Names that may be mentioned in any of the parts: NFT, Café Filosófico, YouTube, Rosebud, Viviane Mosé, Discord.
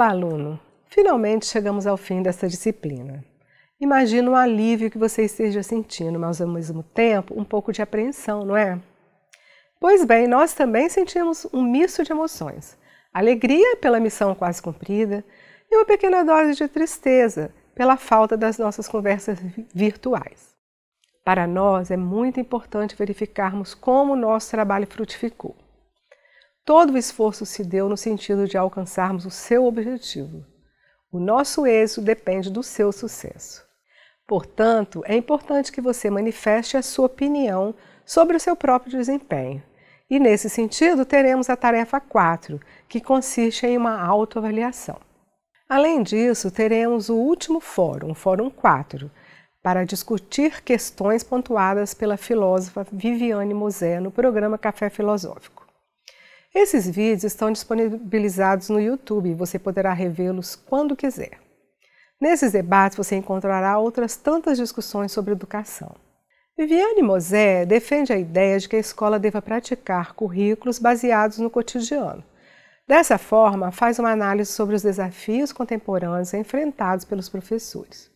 Olá, aluno! Finalmente chegamos ao fim dessa disciplina. Imagino o alívio que você esteja sentindo, mas ao mesmo tempo um pouco de apreensão, não é? Pois bem, nós também sentimos um misto de emoções. Alegria pela missão quase cumprida e uma pequena dose de tristeza pela falta das nossas conversas virtuais. Para nós é muito importante verificarmos como o nosso trabalho frutificou. Todo o esforço se deu no sentido de alcançarmos o seu objetivo. O nosso êxito depende do seu sucesso. Portanto, é importante que você manifeste a sua opinião sobre o seu próprio desempenho. E nesse sentido, teremos a tarefa 4, que consiste em uma autoavaliação. Além disso, teremos o último fórum, o fórum 4, para discutir questões pontuadas pela filósofa Viviane Mosé no programa Café Filosófico. Esses vídeos estão disponibilizados no YouTube e você poderá revê-los quando quiser. Nesses debates você encontrará outras tantas discussões sobre educação. Viviane Mosé defende a ideia de que a escola deva praticar currículos baseados no cotidiano. Dessa forma, faz uma análise sobre os desafios contemporâneos enfrentados pelos professores.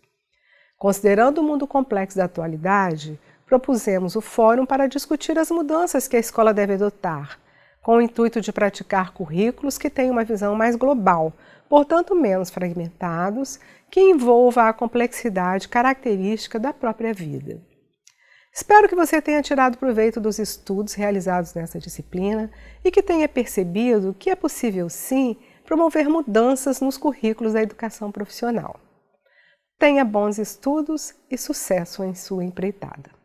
Considerando o mundo complexo da atualidade, propusemos o fórum para discutir as mudanças que a escola deve adotar, com o intuito de praticar currículos que tenham uma visão mais global, portanto menos fragmentados, que envolva a complexidade característica da própria vida. Espero que você tenha tirado proveito dos estudos realizados nessa disciplina e que tenha percebido que é possível, sim, promover mudanças nos currículos da educação profissional. Tenha bons estudos e sucesso em sua empreitada!